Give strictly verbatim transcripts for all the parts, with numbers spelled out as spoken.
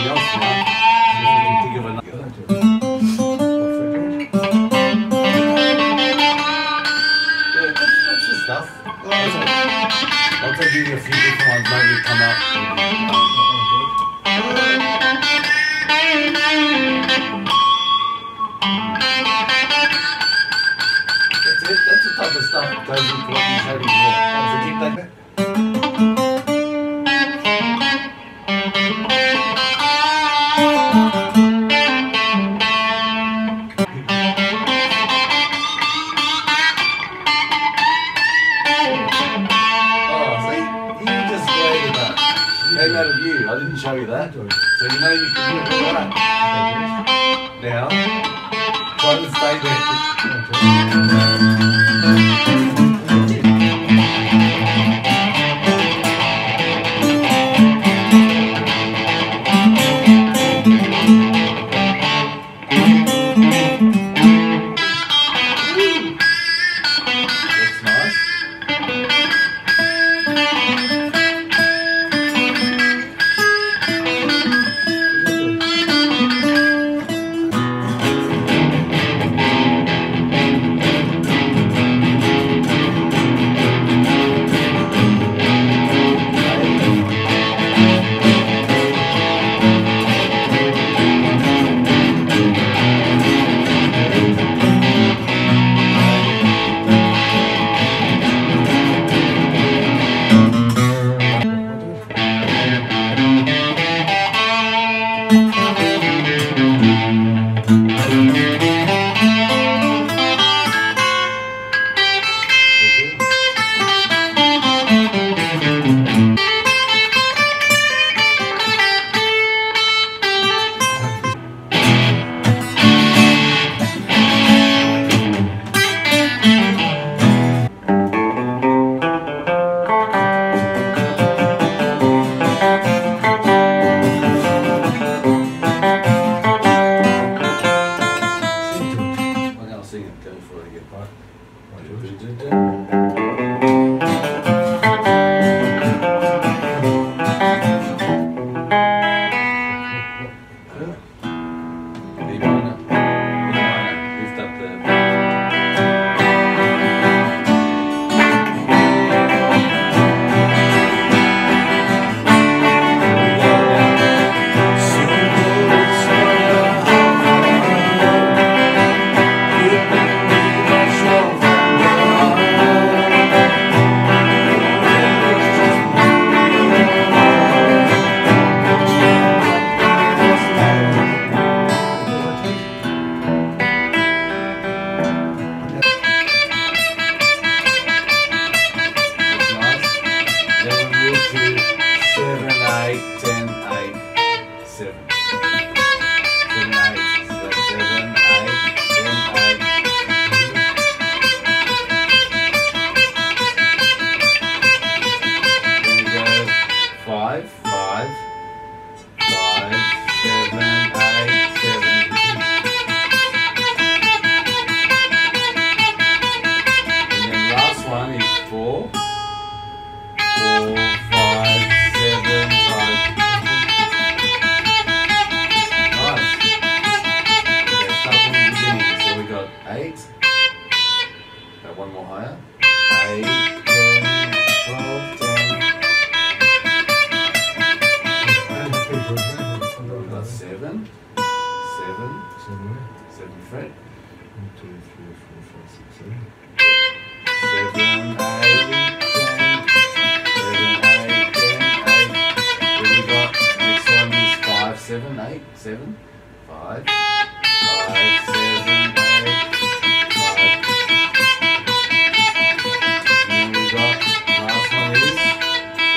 something else now. I can think of another. That's the stuff. I'll try doing a few different ones, maybe come up. That's it, that's the type of stuff that goes into what you're showing before. I'll keep that. Show you that, so you know you can do it right. Now, try to stay there. That's nice.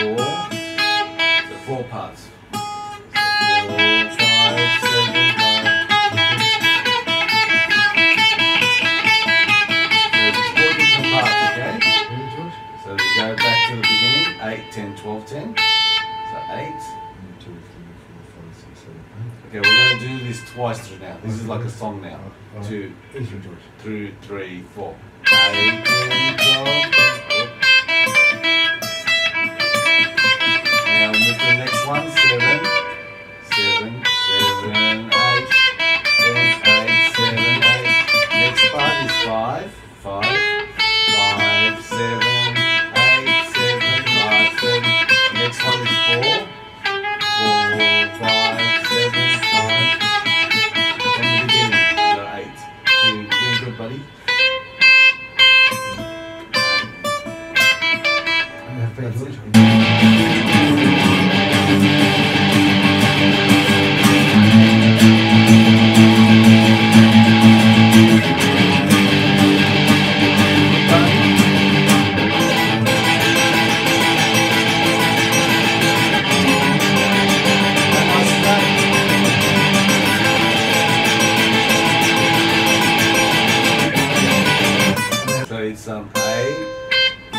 Three, four. Eight, ten, twelve. Now with the next one, seven, seven. five, seven, nine, and the beginning, so eight. Doing, doing good, buddy. I'm gonna finish some eight,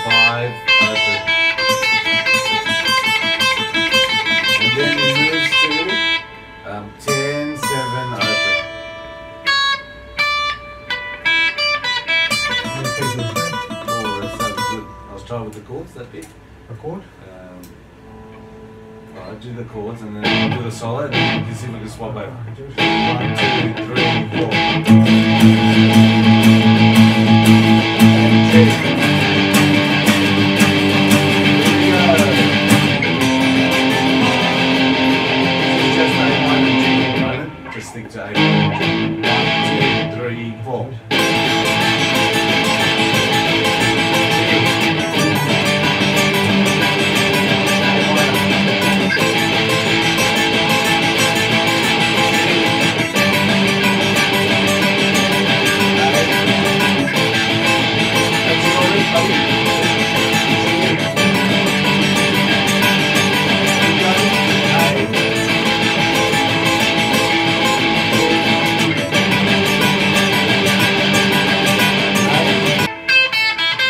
five, open. And then it moves to um, ten, seven, open. Oh, that sounds good. I'll start with the chords, that bit. A chord? Um, well, I'll do the chords and then I'll do the solo and then you can see if we can swap over. one, two, three, four.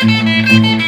Thank you.